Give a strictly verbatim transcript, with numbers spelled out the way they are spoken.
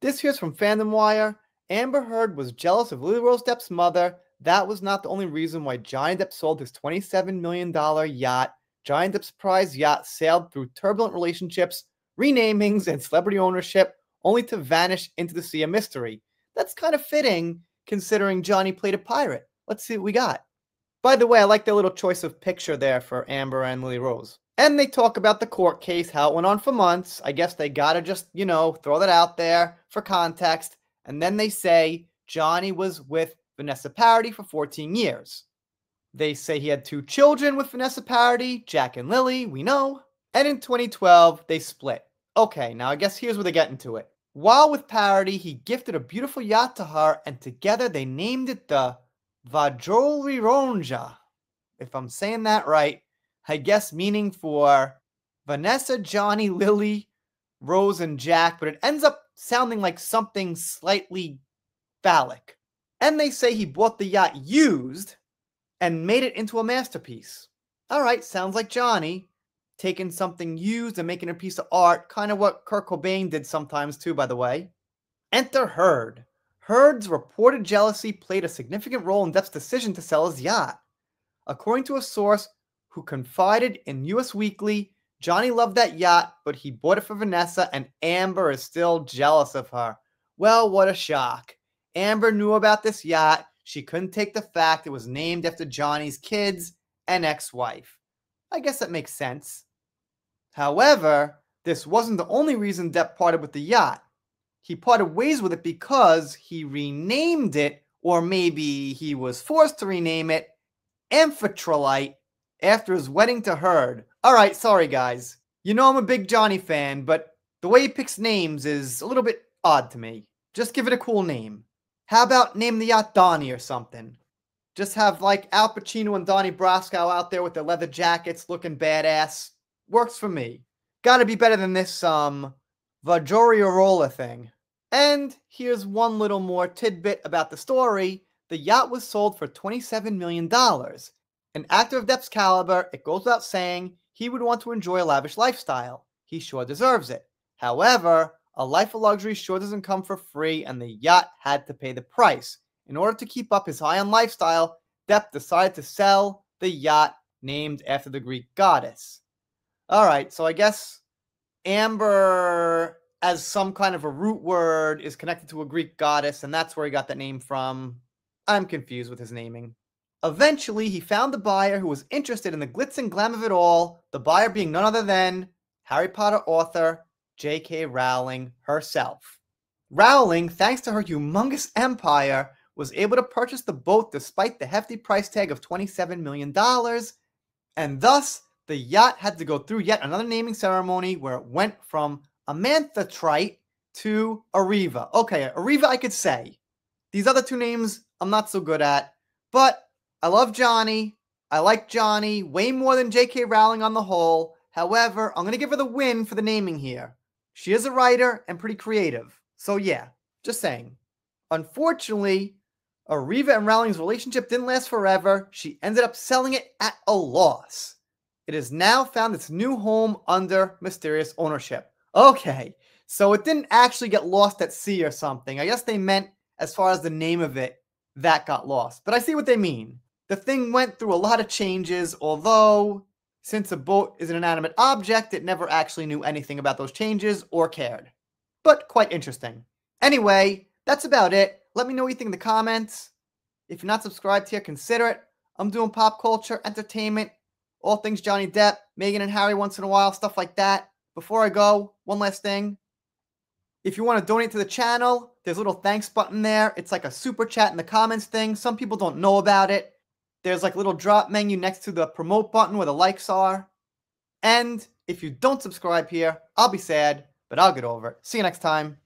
This here's from Fandom Wire. Amber Heard was jealous of Lily Rose Depp's mother. That was not the only reason why Johnny Depp sold his twenty-seven million dollars yacht. Johnny Depp's prize yacht sailed through turbulent relationships, renamings, and celebrity ownership, only to vanish into the sea of mystery. That's kind of fitting, considering Johnny played a pirate. Let's see what we got. By the way, I like their little choice of picture there for Amber and Lily Rose. And they talk about the court case, how it went on for months. I guess they gotta just, you know, throw that out there for context. And then they say Johnny was with Vanessa Paradis for fourteen years. They say he had two children with Vanessa Paradis, Jack and Lily, we know. And in twenty twelve, they split. Okay, now I guess here's where they get into it. While with Paradis, he gifted a beautiful yacht to her, and together they named it the Vajolironja, if I'm saying that right. I guess meaning for Vanessa, Johnny, Lily, Rose, and Jack, but it ends up sounding like something slightly phallic. And they say he bought the yacht used and made it into a masterpiece. All right, sounds like Johnny taking something used and making a piece of art, kind of what Kurt Cobain did sometimes too, by the way. Enter Heard. Heard's reported jealousy played a significant role in Depp's decision to sell his yacht. According to a source who confided in U S Weekly, Johnny loved that yacht, but he bought it for Vanessa, and Amber is still jealous of her. Well, what a shock. Amber knew about this yacht. She couldn't take the fact it was named after Johnny's kids and ex-wife. I guess that makes sense. However, this wasn't the only reason Depp parted with the yacht. He parted ways with it because he renamed it, or maybe he was forced to rename it, Amphitrite, after his wedding to Heard. All right, sorry guys. You know I'm a big Johnny fan, but the way he picks names is a little bit odd to me. Just give it a cool name. How about name the yacht Donnie or something? Just have like Al Pacino and Donnie Brasco out there with their leather jackets looking badass. Works for me. Gotta be better than this, um, Vajolironja thing. And here's one little more tidbit about the story. The yacht was sold for twenty-seven million dollars. An actor of Depp's caliber, it goes without saying, he would want to enjoy a lavish lifestyle. He sure deserves it. However, a life of luxury sure doesn't come for free, and the yacht had to pay the price. In order to keep up his high-end lifestyle, Depp decided to sell the yacht named after the Greek goddess. All right, so I guess Amber, as some kind of a root word, is connected to a Greek goddess, and that's where he got that name from. I'm confused with his naming. Eventually, he found the buyer who was interested in the glitz and glam of it all, the buyer being none other than Harry Potter author J K Rowling herself. Rowling, thanks to her humongous empire, was able to purchase the boat despite the hefty price tag of twenty-seven million dollars, and thus the yacht had to go through yet another naming ceremony where it went from Amphitrite to Arriba. Okay, Arriba I could say. These other two names I'm not so good at, but I love Johnny. I like Johnny way more than J K Rowling on the whole. However, I'm going to give her the win for the naming here. She is a writer and pretty creative. So yeah, just saying. Unfortunately, Arriba and Rowling's relationship didn't last forever. She ended up selling it at a loss. It has now found its new home under mysterious ownership. Okay, so it didn't actually get lost at sea or something. I guess they meant, as far as the name of it, that got lost. But I see what they mean. The thing went through a lot of changes, although since a boat is an inanimate object, it never actually knew anything about those changes or cared. But quite interesting. Anyway, that's about it. Let me know what you think in the comments. If you're not subscribed here, consider it. I'm doing pop culture, entertainment, all things Johnny Depp, Meghan and Harry once in a while, stuff like that. Before I go, one last thing. If you want to donate to the channel, there's a little thanks button there. It's like a super chat in the comments thing. Some people don't know about it. There's like a little drop menu next to the promote button where the likes are. And if you don't subscribe here, I'll be sad, but I'll get over it. See you next time.